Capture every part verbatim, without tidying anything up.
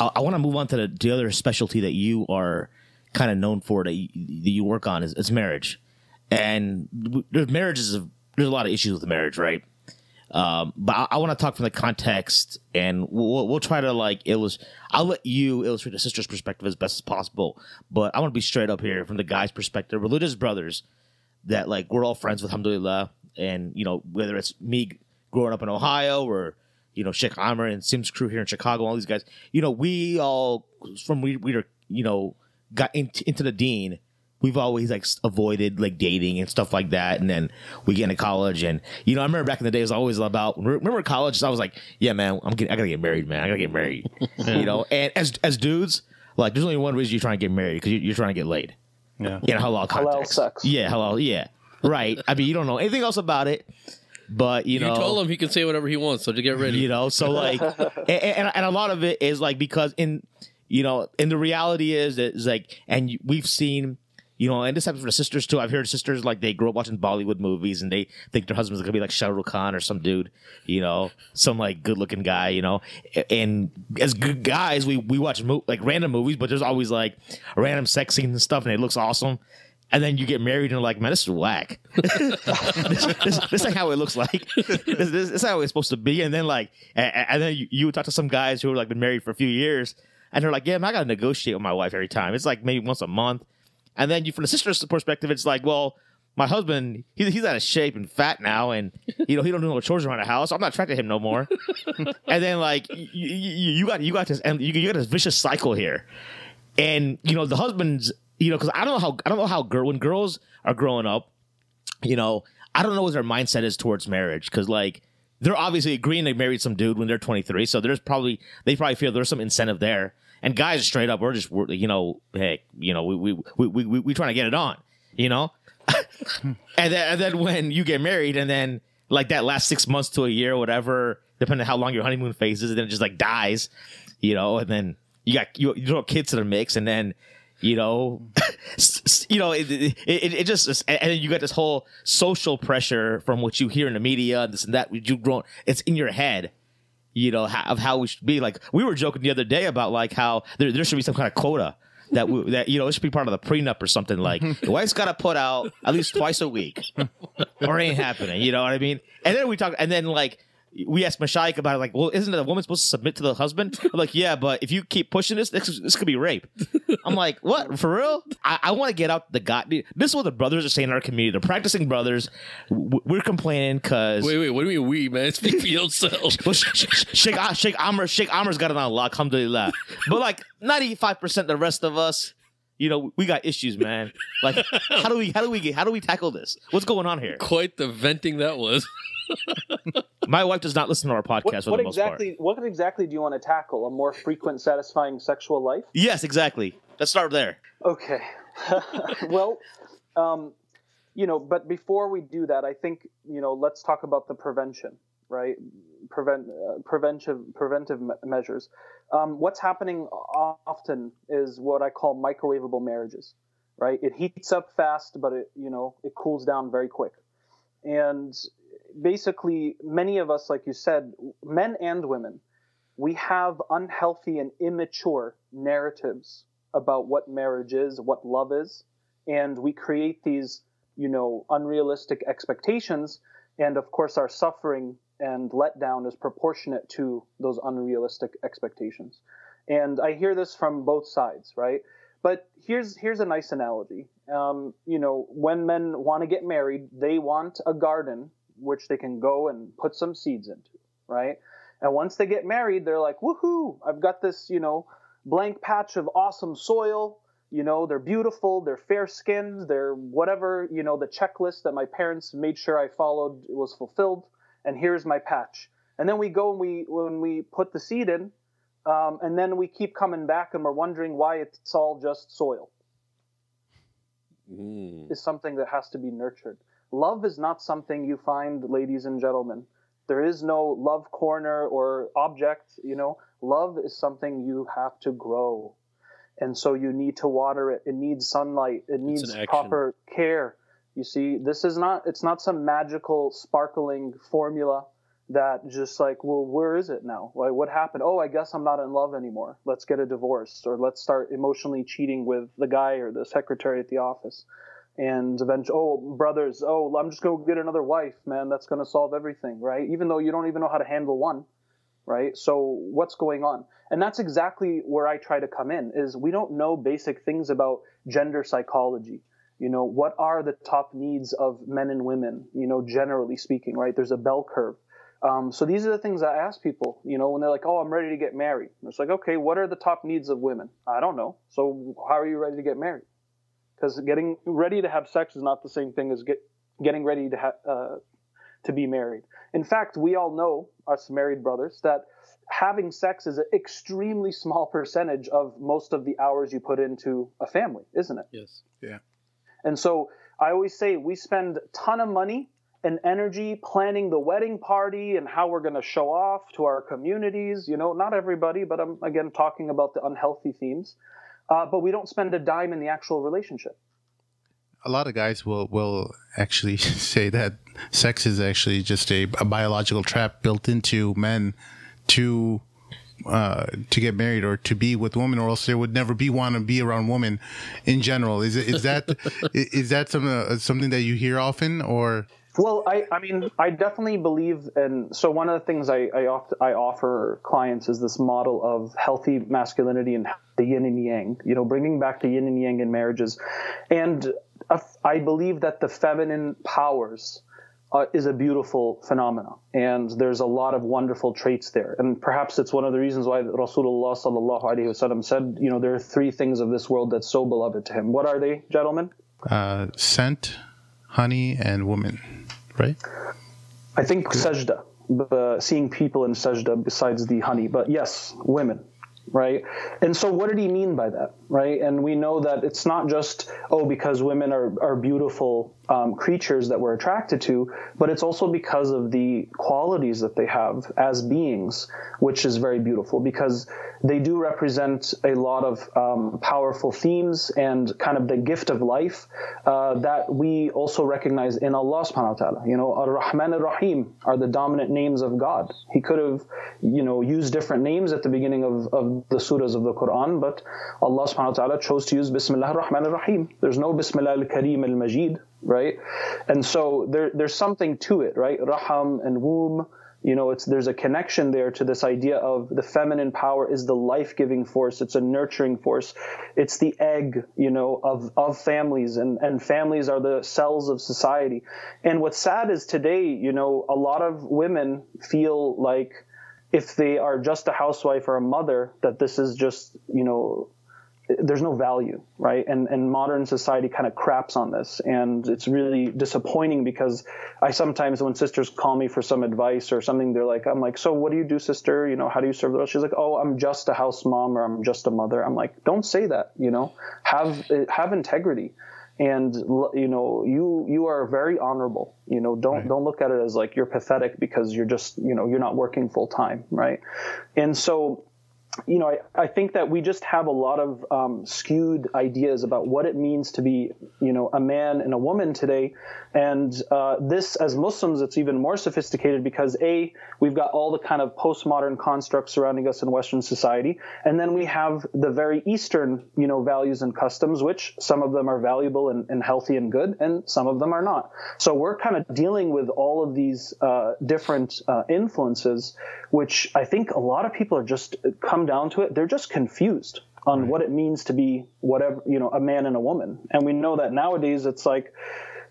I, I want to move on to the, the other specialty that you are kind of known for, that you, that you work on, is, is marriage. And there's marriages, there's a lot of issues with marriage, right? Um, but I, I want to talk from the context, and we'll, we'll try to like illustrate. I'll let you illustrate the sister's perspective as best as possible, but I want to be straight up here from the guy's perspective. Religious brothers that like we're all friends with, alhamdulillah, and you know, whether it's me growing up in Ohio or you know Sheikh Amr and Sim's crew here in Chicago, all these guys, you know, we all from we we were you know got into, into the deen. We've always like avoided like dating and stuff like that, and then we get into college, and you know I remember back in the day it was always about remember college. So I was like, yeah, man, I'm getting, I gotta get married, man. I gotta get married, you know. And as as dudes, like there's only one reason you're trying to get married, because you're, you're trying to get laid. Yeah, in a halal context. Halal sucks. Yeah, halal. Yeah, right. I mean, you don't know anything else about it, but you know, you told him he can say whatever he wants, so to get ready, you know. So like, and, and and a lot of it is like because in you know, and the reality is that it's like, and we've seen. You know, and this happens for the sisters too. I've heard sisters like they grew up watching Bollywood movies, and they think their husband's gonna be like Shah Rukh Khan or some dude, you know, some like good-looking guy, you know. And as good guys, we we watch mo like random movies, but there's always like random sex scenes and stuff, and it looks awesome. And then you get married, and you're like, man, this is whack. this, this, this ain't how it looks like. This, this, this how it's supposed to be. And then like, and, and then you, you would talk to some guys who are like been married for a few years, and they're like, yeah, man, I gotta negotiate with my wife every time. It's like maybe once a month. And then you, from the sister's perspective, it's like, well, my husband, he, he's out of shape and fat now, and you know he don't do no chores around the house. So I'm not attracted to him no more. And then like you, you, you got you got this and you, you got this vicious cycle here, and you know the husband's you know because I don't know how I don't know how girl when girls are growing up, you know I don't know what their mindset is towards marriage, because like they're obviously agreeing they married some dude when they're twenty-three, so there's probably they probably feel there's some incentive there. And guys, straight up, we're just, we're, you know, hey, you know, we we we we we, we trying to get it on, you know. and, then, and then when you get married, and then like that last six months to a year, or whatever, depending on how long your honeymoon phase is, and then it just like dies, you know. And then you got you, you throw kids in the mix, and then you know, you know, it it, it it just and then you got this whole social pressure from what you hear in the media, this and that. You grown, it's in your head. You know, of how we should be. Like we were joking the other day about like how there, there should be some kind of quota that we, that you know it should be part of the prenup or something. Like the wife's got to put out at least twice a week, or ain't happening. You know what I mean? And then we talk, and then like we asked Mashaik about it. Like, well, isn't the woman supposed to submit to the husband? I'm like, yeah, but if you keep pushing this, this, this could be rape. I'm like, what for real? I, I want to get out the god. This is what the brothers are saying in our community. They're practicing brothers. We're complaining because wait, wait, what do we we man? Speak for yourself. Well, Sheikh Amr, Sheikh Amr's got it on lock, alhamdulillah. But like ninety-five percent the rest of us, you know, we got issues, man. Like, how do we, how do we get, how do we tackle this? What's going on here? Quite the venting that was. My wife does not listen to our podcast what, for what the most exactly, part. What exactly do you want to tackle? A more frequent, satisfying sexual life? Yes, exactly. Let's start there. Okay. Well, um, you know, but before we do that, I think, you know, let's talk about the prevention, right? Prevent, uh, preventive, preventive me measures. Um, what's happening often is what I call microwavable marriages, right? It heats up fast, but it, you know, it cools down very quick. And basically, many of us, like you said, men and women, we have unhealthy and immature narratives about what marriage is, what love is, and we create these, you know, unrealistic expectations, and of course our suffering and letdown is proportionate to those unrealistic expectations. And I hear this from both sides, right? But here's here's a nice analogy. Um, you know, when men want to get married, they want a garden which they can go and put some seeds into, right? And once they get married, they're like, woohoo, I've got this, you know, blank patch of awesome soil. You know, they're beautiful, they're fair-skinned, they're whatever, you know, the checklist that my parents made sure I followed was fulfilled, and here's my patch. And then we go and we, when we put the seed in, um, and then we keep coming back and we're wondering why it's all just soil. Mm. It's something that has to be nurtured. Love is not something you find, ladies and gentlemen. There is no love corner or object, you know. Love is something you have to grow. And so you need to water it. It needs sunlight. It needs proper care. You see, this is not, it's not some magical, sparkling formula that just like, well, where is it now? Like, what happened? Oh, I guess I'm not in love anymore. Let's get a divorce, or let's start emotionally cheating with the guy or the secretary at the office. And eventually, oh, brothers, oh, I'm just going to get another wife, man. That's going to solve everything, right? Even though you don't even know how to handle one, right? So what's going on? And that's exactly where I try to come in, is we don't know basic things about gender psychology. You know, what are the top needs of men and women, you know, generally speaking, right? There's a bell curve. Um, so these are the things I ask people, you know, when they're like, oh, I'm ready to get married. And it's like, okay, what are the top needs of women? I don't know. So how are you ready to get married? Because getting ready to have sex is not the same thing as get, getting ready to, ha uh, to be married. In fact, we all know, us married brothers, that having sex is an extremely small percentage of most of the hours you put into a family, isn't it? Yes. Yeah. And so I always say we spend a ton of money and energy planning the wedding party and how we're going to show off to our communities. You know, not everybody, but I'm, again, talking about the unhealthy themes. Uh, but we don't spend a dime in the actual relationship. A lot of guys will, will actually say that sex is actually just a, a biological trap built into men to uh, to get married or to be with women, or else they would never be want to be around women in general. Is, is that is that some, uh, something that you hear often, or? Well, I, I mean, I definitely believe, and so one of the things I, I, oft, I offer clients is this model of healthy masculinity and the yin and yang, you know, bringing back the yin and yang in marriages. And I believe that the feminine powers uh, is a beautiful phenomenon, and there's a lot of wonderful traits there. And perhaps it's one of the reasons why Rasulullah sallallahu alaihi wasallam said, you know, there are three things of this world that's so beloved to him. What are they, gentlemen? Uh, scent, honey, and woman. Right? I think Sejda, uh, seeing people in Sejda besides the honey, but yes, women, right? And so what did he mean by that, right? And we know that it's not just, oh, because women are, are beautiful um, creatures that we're attracted to, but it's also because of the qualities that they have as beings, which is very beautiful because they do represent a lot of um, powerful themes and kind of the gift of life uh, that we also recognize in Allah subhanahu wa ta'ala. You know, ar-Rahman ar-Rahim are the dominant names of God. He could have, you know, used different names at the beginning of, of the surahs of the Quran, but Allah subhanahu wa ta'ala chose to use Bismillah ar-Rahman ar-Rahim. There's no Bismillah al-Kareem al-Majeed, right? And so there, there's something to it, right? Raham and womb. You know, it's, there's a connection there to this idea of the feminine power is the life-giving force. It's a nurturing force. It's the egg, you know, of, of families, and, and families are the cells of society. And what's sad is today, you know, a lot of women feel like if they are just a housewife or a mother, that this is just, you know, there's no value, right? And, and modern society kind of craps on this. And it's really disappointing because I sometimes, when sisters call me for some advice or something, they're like, I'm like, so what do you do, sister? You know, how do you serve the world? She's like, oh, I'm just a house mom, or I'm just a mother. I'm like, don't say that, you know, have, have integrity. And, you know, you, you are very honorable, you know, don't, right. don't look at it as like you're pathetic because you're just, you know, you're not working full time. Right. And so, you know, I, I think that we just have a lot of um, skewed ideas about what it means to be, you know, a man and a woman today. And uh, this, as Muslims, it's even more sophisticated because, A, we've got all the kind of postmodern constructs surrounding us in Western society. And then we have the very Eastern, you know, values and customs, which some of them are valuable and, and healthy and good, and some of them are not. So we're kind of dealing with all of these uh, different uh, influences, which I think a lot of people are just coming down to it, they're just confused on what it means to be whatever, you know, a man and a woman. And we know that nowadays it's like,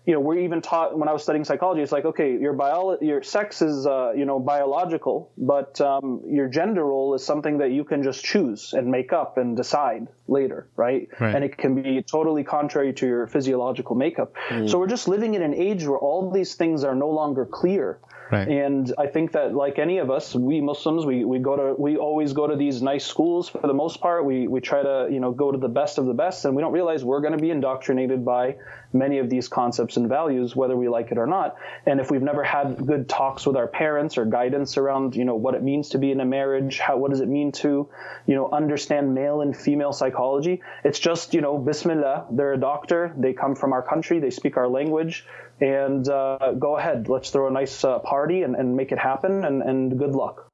you know, we're even taught, when I was studying psychology, it's like, okay, your bio, your sex is, uh, you know, biological, but um, your gender role is something that you can just choose and make up and decide later, right? right. And it can be totally contrary to your physiological makeup. Mm. So we're just living in an age where all these things are no longer clear. Right. And I think that, like any of us, we Muslims, we, we go to we always go to these nice schools for the most part. We we try to, you know, go to the best of the best, and we don't realize we're going to be indoctrinated by many of these concepts and values, whether we like it or not. And if we've never had good talks with our parents or guidance around, you know, what it means to be in a marriage, how what does it mean to, you know, understand male and female psychology? It's just, you know, Bismillah. They're a doctor. They come from our country. They speak our language. and uh, go ahead. Let's throw a nice uh, party and, and make it happen, and, and good luck.